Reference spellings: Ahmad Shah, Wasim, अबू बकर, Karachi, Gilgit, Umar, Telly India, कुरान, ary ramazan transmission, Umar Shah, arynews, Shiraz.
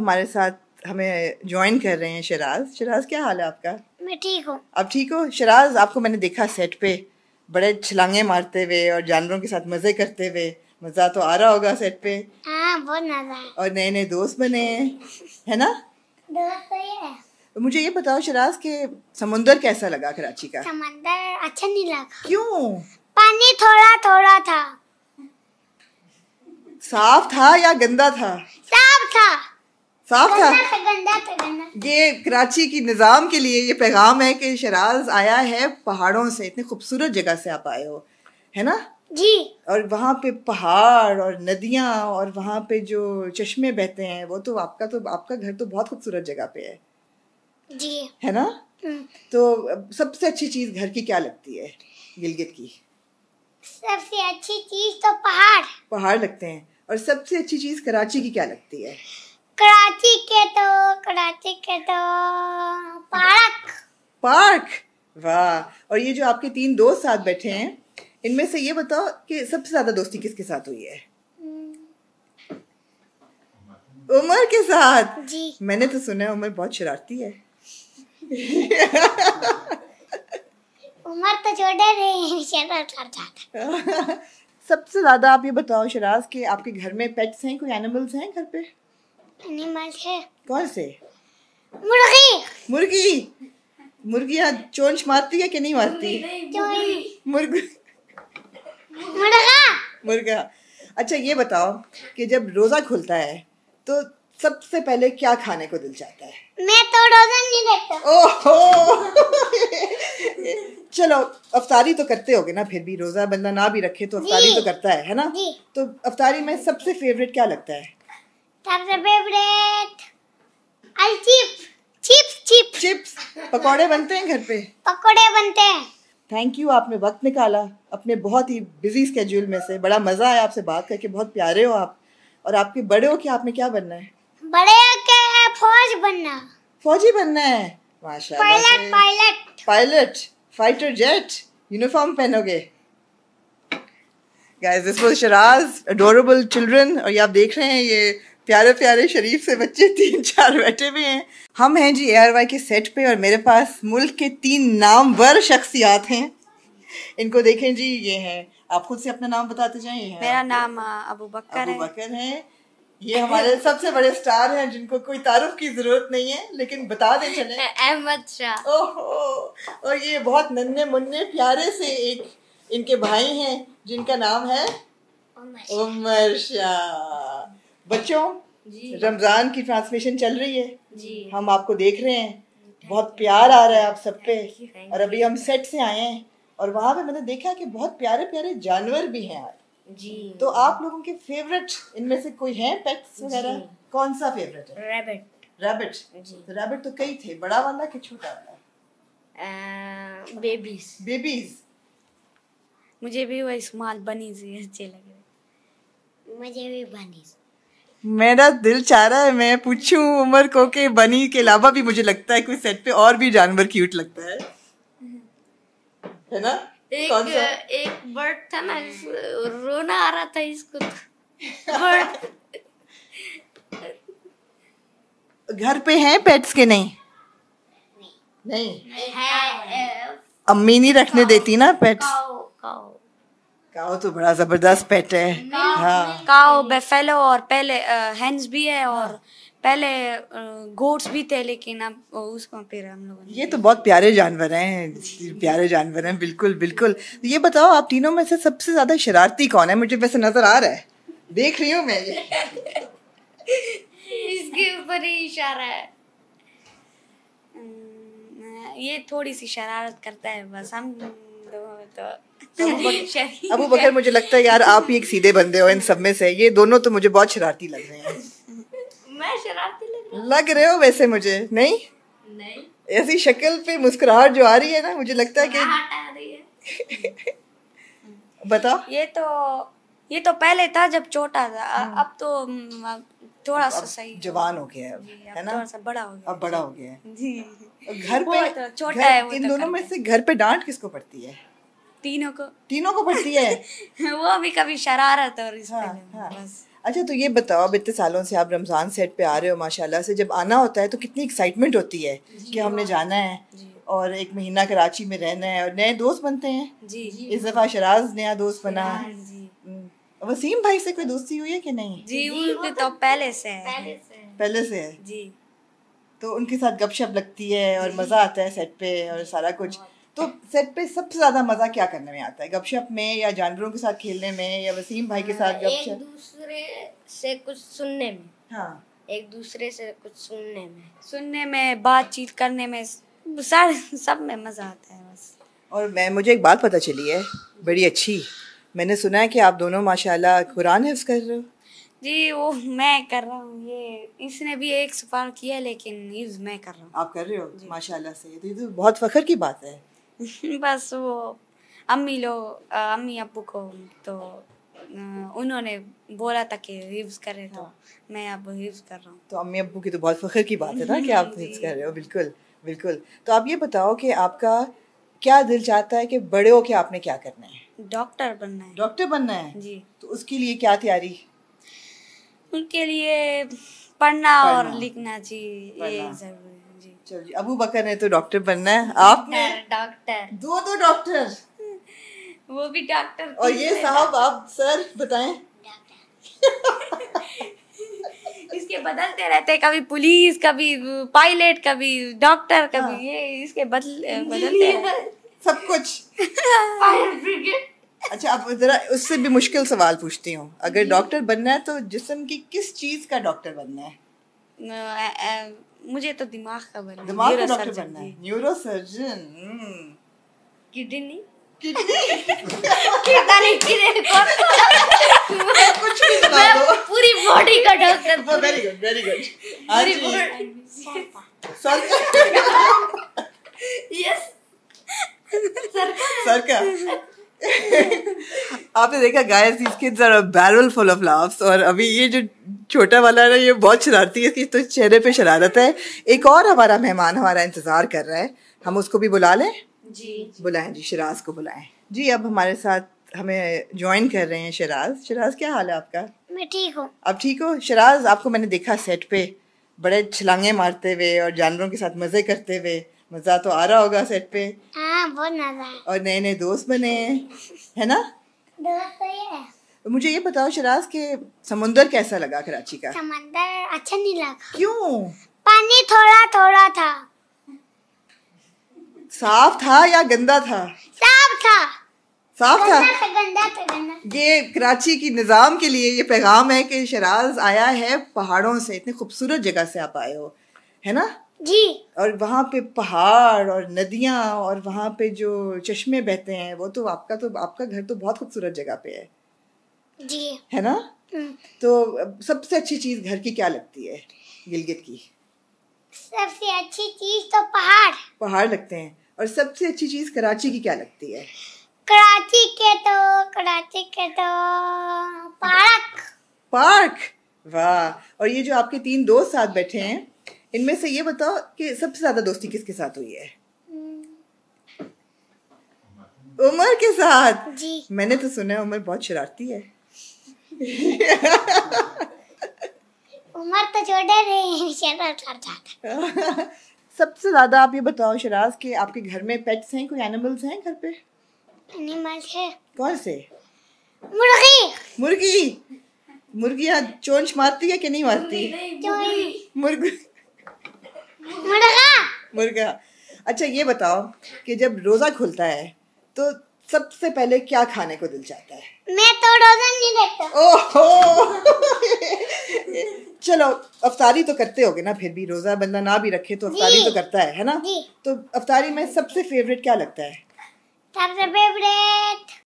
हमारे साथ हमें ज्वाइन कर रहे हैं शिराज। शिराज क्या हाल है आपका? मैं ठीक हूँ। आप ठीक हो? शिराज, आपको मैंने देखा सेट पे बड़े छलांगे मारते हुए और जानवरों के साथ मज़े करते हुए, मज़ा तो आ रहा होगा सेट पे। हाँ, बहुत मज़ा है और नए नए दोस्त बने हैं, है ना? दोस्त तो ये है। तो मुझे ये बताओ शिराज के समुंदर कैसा लगा कराची का? समुंदर अच्छा नहीं लगा। क्यों? पानी थोड़ा थोड़ा था। साफ था या गंदा था? साफ था। साफ था? गंदा था, गंदा था। ये कराची की निज़ाम के लिए ये पैगाम है कि शिराज आया है पहाड़ों से, इतने खूबसूरत जगह से आप आए हो, है ना जी? और वहाँ पे पहाड़ और नदियाँ और वहाँ पे जो चश्मे बहते हैं वो तो आपका घर तो बहुत खूबसूरत जगह पे है जी, है ना? तो सबसे अच्छी चीज़ घर की क्या लगती है गिलगित की? सबसे अच्छी चीज़ तो पहाड़, पहाड़ लगते हैं। और सबसे अच्छी चीज़ कराची की क्या लगती है? कराची के तो पार्क। पार्क, वाह। और ये जो आपके तीन दोस्त साथ बैठे हैं, इनमें से ये बताओ कि सबसे ज्यादा दोस्ती किसके साथ हुई है? उमर के साथ जी। मैंने तो सुना है उमर बहुत शरारती है। उमर तो छोटे नहीं, शरारत कर जाता। सबसे ज्यादा आप ये बताओ शिराज कि आपके घर में पेट्स हैं, कोई एनिमल्स हैं घर पे? है। कौन से? मुर्गी। मुर्गी? मुर्गियाँ चोंच मारती है कि नहीं मारती? मुर्गा। अच्छा ये बताओ कि जब रोजा खुलता है तो सबसे पहले क्या खाने को दिल चाहता है? मैं तो रोजा नहीं रखता। ओहो। चलो अफ्तारी तो करते होगे ना, फिर भी रोजा बंदा ना भी रखे तो अफ्तारी तो करता है ना? तो अफ्तारी में सबसे फेवरेट क्या लगता है? चिप्स। पकोड़े बनते हैं घर पे? पकोड़े बनते हैं। थैंक यू, आपने वक्त निकाला अपने बहुत ही बिजी स्केड्यूल में से। बड़ा मज़ा आया आपसे बात करके, बहुत प्यारे हो आप। और आपके बड़े हो के आपने क्या बनना है? बड़े होके फौज बनना। फौजी बनना है, माशाल्लाह। Pilot. Pilot, fighter jet. Uniform पहनोगे? Guys, this was Shiraz, adorable children। और ये आप देख रहे हैं ये प्यारे प्यारे शरीफ से बच्चे तीन चार बैठे हुए हैं। हम हैं जी ARY के सेट पे और मेरे पास मुल्क के तीन नामवर शख्सियात हैं। इनको देखें जी, ये हैं, आप खुद से अपना नाम बताते जाएं। ये मेरा नाम अबू बकर है। ये हमारे सबसे बड़े स्टार हैं जिनको कोई तारुफ की जरूरत नहीं है, लेकिन बता दें चले, अहमद शाह। ओहो। और ये बहुत नन्हे मुन्ने प्यारे से एक इनके भाई हैं जिनका नाम है उमर शाह। बच्चों जी, रमज़ान की ट्रांसमिशन चल रही है जी, हम आपको देख रहे हैं, बहुत प्यार आ रहा है आप सब पे। और अभी हम सेट से आए हैं और वहाँ पे मैंने देखा कि बहुत प्यारे प्यारे जानवर भी हैं जी। तो आप लोगों के फेवरेट इनमें से कोई है पेट्स वगैरह? कौन सा फेवरेट है? रैबिट जी। तो रैबिट तो कई थे, बड़ा वाला कि छोटा वाला? बेबीज। मुझे भी वो इस्माल बनी से अच्छे लग रहे। मुझे भी बनी। मेरा दिल चाह रहा है मैं पूछूं उमर को कि बनी के अलावा भी मुझे लगता है कोई सेट पे और भी जानवर क्यूट लगता है ना? एक बर्ड था ना, रोना आ रहा था इसको। घर पे हैं पेट्स के? नहीं है। अम्मी नहीं रखने देती ना पेट्स? काओ तो बड़ा जबरदस्त पेट है। हाँ, काओ, बेफेलो और पहले हैंस भी है और पहले गोट्स भी थे, लेकिन अब उसको हम लोगों ने। ये तो बहुत प्यारे जानवर हैं, बिल्कुल बिल्कुल। तो ये बताओ आप तीनों में से सबसे ज्यादा शरारती कौन है? मुझे वैसे नजर आ रहा है, देख रही हूँ मैं ये। इसके ऊपर ही इशारा है, ये थोड़ी सी शरारत करता है बस। हम तो अबू बकर, मुझे लगता है यार आप ही एक सीधे बंदे हो इन सब में से। ये दोनों तो मुझे बहुत शरारती लग रहे हैं। मैं शरारती लग रहे हो वैसे मुझे? नहीं, ऐसी शक्ल पे मुस्कुराहट जो आ रही है ना, मुझे लगता है कि बताओ। ये तो पहले था जब छोटा था, अब तो थोड़ा सा सही जवान हो गया है ना, बड़ा हो गया है। घर पे छोटा है। इन दोनों में से घर पे डांट किसको पड़ती है? तीनों को पड़ती है। वो भी कभी शरारत और इस पे। अच्छा तो ये बताओ, अब इतने सालों से आप रमज़ान सेट पे आ रहे हो माशाल्लाह से, जब आना होता है तो कितनी एक्साइटमेंट होती है कि हमने जाना है और एक महीना कराची में रहना है और नए दोस्त बनते हैं। जी इस दफ़ा शिराज नया दोस्त बना। वसीम भाई से कोई दोस्ती हुई है कि नहीं? जी वो तो पहले से है। पहले से है जी। तो उनके साथ गपशप लगती है और मज़ा आता है सेट पे और सारा कुछ। तो सेट पे सबसे ज़्यादा मज़ा क्या करने में आता है, गपशप में या जानवरों के साथ खेलने में या वसीम भाई के साथ गपशप? एक दूसरे से कुछ सुनने में। हाँ एक दूसरे से कुछ सुनने में बातचीत करने में सब में मज़ा आता है बस। और मुझे एक बात पता चली है बड़ी अच्छी, मैंने सुना है कि आप दोनों माशाल्लाह कुरान हिफ्ज़ कर रहे हो। जी वो मैं कर रहा हूँ, ये इसने भी एक सफार किया लेकिन हिफ्ज़ मैं कर रहा हूँ। आप कर रहे हो माशाल्लाह से, तो ये तो बहुत फ़ख्र की बात है। बस वो अम्मी अबू को तो उन्होंने बोला था कि हिफ्ज़ करें तो मैं अब हिफ्ज़ कर रहा हूँ। तो अम्मी अबू की तो बहुत फ़ख्र की बात है ना कि आप हिफ्ज़ कर रहे हो। बिल्कुल बिल्कुल। तो आप ये बताओ कि आपका क्या दिल चाहता है कि बड़े हो के आपने क्या करना है? डॉक्टर बनना है। डॉक्टर बनना है जी। तो उसके लिए क्या तैयारी? उनके लिए पढ़ना और लिखना जी, ये जरूरी है जी। चलो जी, अबू बकर ने तो डॉक्टर बनना है, आपने डॉक्टर, दो डॉक्टर, वो भी डॉक्टर और ये साहब आप सर बताएं। इसके बदलते रहते, कभी पुलिस, कभी पायलट, कभी डॉक्टर, कभी ये इसके बदलते रहते सब कुछ। Fire brigade. अच्छा आप जरा उससे भी मुश्किल सवाल पूछती हूँ, अगर डॉक्टर बनना है तो जिस्म की किस चीज़ का डॉक्टर बनना है? मुझे तो दिमाग का बनना है। दिमाग का डॉक्टर बनना है। Neuro surgeon. किडनी। कुछ भी बता दो। पूरी बॉडी का doctor. Very good very good. Yes सरका। आपने देखा guys, these kids are a barrel full of laughs। और अभी ये जो छोटा वाला है ना, ये बहुत शरारती है, इसकी तो चेहरे पे शरारत है। एक और हमारा मेहमान हमारा इंतज़ार कर रहा है, हम उसको भी बुला लें। जी बुलाएं जी, शिराज को बुलाएं जी। अब हमारे साथ हमें ज्वाइन कर रहे हैं शिराज। क्या हाल है आपका? मैं ठीक हूँ। आप ठीक हो? शिराज आपको मैंने देखा सेट पे बड़े छलांगे मारते हुए और जानवरों के साथ मज़े करते हुए, मज़ा तो आ रहा होगा सेट पे। हाँ बहुत मज़ा। और नए नए दोस्त बने हैं, है ना? दोस्त तो ये है। मुझे ये बताओ शिराज के समुंदर कैसा लगा कराची का? समुंदर अच्छा नहीं लगा। क्यों? पानी थोड़ा थोड़ा था। साफ था या गंदा था? साफ था। साफ था? गंदा था। गंदा। ये कराची की निज़ाम के लिए ये पैगाम है कि शिराज आया है पहाड़ों से, इतनी खूबसूरत जगह से आप आए हो, है ना जी? और वहाँ पे पहाड़ और नदियाँ और वहाँ पे जो चश्मे बहते हैं, वो तो आपका घर तो बहुत खूबसूरत जगह पे है जी, है ना? तो सबसे अच्छी चीज़ घर की क्या लगती है गिलगित की? सबसे अच्छी चीज़ तो पहाड़ लगते हैं। और सबसे अच्छी चीज़ कराची की क्या लगती है? कराची के तो पार्क। वाह। और ये जो आपके तीन दोस्त साथ बैठे हैं, इनमें से ये बताओ कि सबसे ज्यादा दोस्ती किसके साथ हुई है? उमर के साथ जी। मैंने तो सुना है उमर बहुत शरारती है। उमर तो छोड़े नहीं, शरारत कर जाता। सबसे ज्यादा आप ये बताओ शिराज कि आपके घर में पेट्स हैं, कोई एनिमल्स हैं घर पे? एनिमल्स है। कौन से? मुर्गी। मुर्गियाँ चोंच मारती है कि नहीं मारती? मुर्गा। अच्छा ये बताओ कि जब रोज़ा खुलता है तो सबसे पहले क्या खाने को दिल चाहता है? मैं तो रोज़ा नहीं रखता। ओहो। चलो अफ्तारी तो करते होगे ना, फिर भी रोज़ा बंदा ना भी रखे तो अफ्तारी तो करता है ना? तो अफ्तारी में सबसे फेवरेट क्या लगता है? सबसे फेवरेट